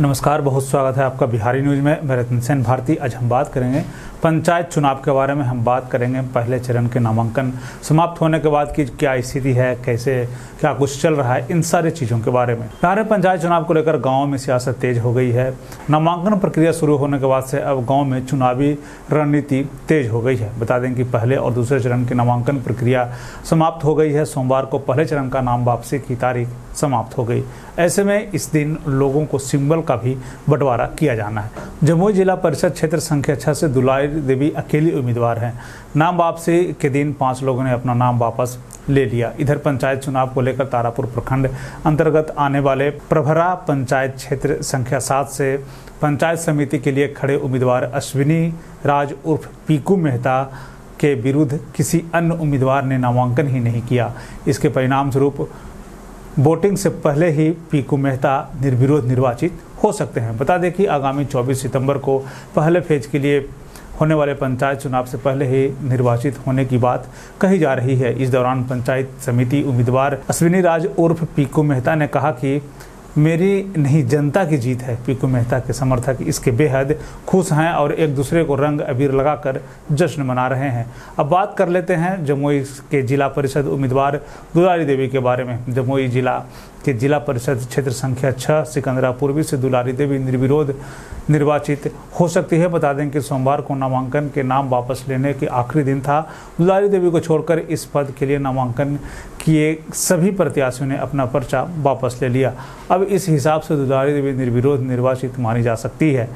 नमस्कार, बहुत स्वागत है आपका बिहारी न्यूज़ में। मैं रत्नसेन भारती। आज हम बात करेंगे पंचायत चुनाव के बारे में। हम बात करेंगे पहले चरण के नामांकन समाप्त होने के बाद की क्या स्थिति है, कैसे क्या कुछ चल रहा है, इन सारी चीज़ों के बारे में। बिहार में पंचायत चुनाव को लेकर गाँव में सियासत तेज हो गई है। नामांकन प्रक्रिया शुरू होने के बाद से अब गाँव में चुनावी रणनीति तेज हो गई है। बता दें कि पहले और दूसरे चरण की नामांकन प्रक्रिया समाप्त हो गई है। सोमवार को पहले चरण का नाम वापसी की तारीख समाप्त हो गई। ऐसे में इस दिन लोगों को सिंबल का भी बंटवारा किया जाना है। जमुई जिला परिषद क्षेत्र संख्या 6 से दुलारी देवी अकेली उम्मीदवार हैं। नाम वापसी के दिन 5 लोगों ने अपना नाम वापस ले लिया। इधर पंचायत चुनाव को लेकर तारापुर प्रखंड अंतर्गत आने वाले प्रभरा पंचायत क्षेत्र संख्या 7 से पंचायत समिति के लिए खड़े उम्मीदवार अश्विनी राज उर्फ पीकू मेहता के विरुद्ध किसी अन्य उम्मीदवार ने नामांकन ही नहीं किया। इसके परिणाम स्वरूप वोटिंग से पहले ही पीकू मेहता निर्विरोध निर्वाचित हो सकते हैं। बता दें कि आगामी 24 सितंबर को पहले फेज के लिए होने वाले पंचायत चुनाव से पहले ही निर्वाचित होने की बात कही जा रही है। इस दौरान पंचायत समिति उम्मीदवार अश्विनी राज उर्फ पीकू मेहता ने कहा कि मेरी नहीं जनता की जीत है। पीकू मेहता के समर्थक इसके बेहद खुश हैं और एक दूसरे को रंग अबीर लगाकर जश्न मना रहे हैं। अब बात कर लेते हैं जमुई के जिला परिषद उम्मीदवार दुलारी देवी के बारे में। जमुई जिला के जिला परिषद क्षेत्र संख्या 6 सिकंदरा पूर्वी से दुलारी देवी निर्विरोध निर्वाचित हो सकती है। बता दें कि सोमवार को नामांकन के नाम वापस लेने के आखिरी दिन था। दुलारी देवी को छोड़कर इस पद के लिए नामांकन किए सभी प्रत्याशियों ने अपना पर्चा वापस ले लिया। अब इस हिसाब से दुलारी देवी निर्विरोध निर्वाचित मानी जा सकती है।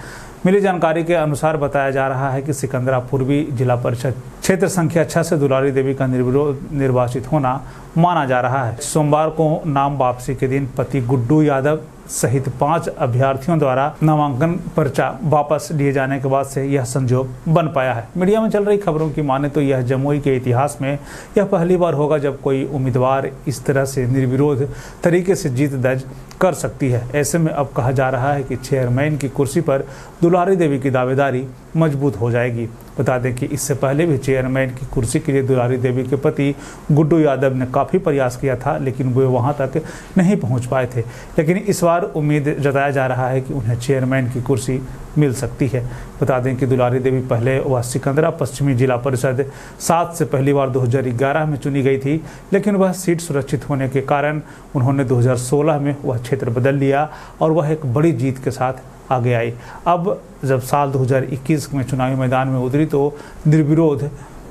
मिली जानकारी के अनुसार बताया जा रहा है कि सिकंदरा पूर्वी जिला परिषद क्षेत्र संख्या 6 से दुलारी देवी का निर्विरोध निर्वाचित होना माना जा रहा है। सोमवार को नाम वापसी के दिन पति गुड्डू यादव सहित 5 अभ्यर्थियों द्वारा नामांकन पर्चा वापस लिए जाने के बाद से यह संजोग बन पाया है। मीडिया में चल रही खबरों की माने तो यह जमुई के इतिहास में यह पहली बार होगा जब कोई उम्मीदवार इस तरह से निर्विरोध तरीके से जीत दर्ज कर सकती है। ऐसे में अब कहा जा रहा है कि चेयरमैन की कुर्सी पर दुलारी देवी की दावेदारी मजबूत हो जाएगी। बता दें कि इससे पहले भी चेयरमैन की कुर्सी के लिए दुलारी देवी के पति गुड्डू यादव ने काफ़ी प्रयास किया था, लेकिन वे वहां तक नहीं पहुंच पाए थे। लेकिन इस बार उम्मीद जताया जा रहा है कि उन्हें चेयरमैन की कुर्सी मिल सकती है। बता दें कि दुलारी देवी पहले वह सिकंदरा पश्चिमी जिला परिषद 7 से पहली बार 2011 में चुनी गई थी, लेकिन वह सीट सुरक्षित होने के कारण उन्होंने 2016 में वह क्षेत्र बदल लिया और वह एक बड़ी जीत के साथ आगे आई। अब जब साल 2021 में चुनावी मैदान में उतरी तो निर्विरोध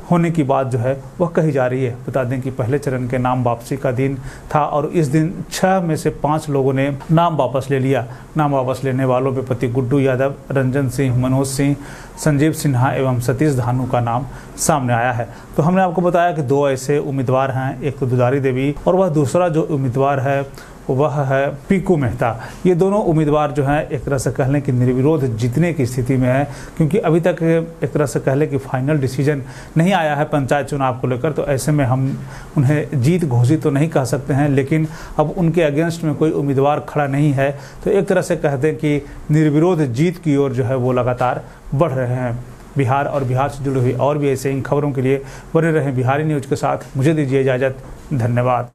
होने की बात जो है वह कही जा रही है। बता दें कि पहले चरण के नाम वापसी का दिन था और इस दिन 6 में से 5 लोगों ने नाम वापस ले लिया। नाम वापस लेने वालों में पति गुड्डू यादव, रंजन सिंह, मनोज सिंह, संजीव सिन्हा एवं सतीश धानू का नाम सामने आया है। तो हमने आपको बताया कि 2 ऐसे उम्मीदवार हैं, एक तो दुलारी देवी और वह दूसरा जो उम्मीदवार है वह है पीकू मेहता। ये दोनों उम्मीदवार जो हैं एक तरह से कह लें कि निर्विरोध जीतने की स्थिति में है, क्योंकि अभी तक एक तरह से कह लें कि फाइनल डिसीजन नहीं आया है पंचायत चुनाव को लेकर। तो ऐसे में हम उन्हें जीत घोषित तो नहीं कह सकते हैं, लेकिन अब उनके अगेंस्ट में कोई उम्मीदवार खड़ा नहीं है। तो एक तरह से कह दें कि निर्विरोध जीत की ओर जो है वो लगातार बढ़ रहे हैं। बिहार और बिहार से जुड़ी हुई और भी ऐसे इन खबरों के लिए बने रहें बिहारी न्यूज़ के साथ। मुझे दीजिए इजाज़त, धन्यवाद।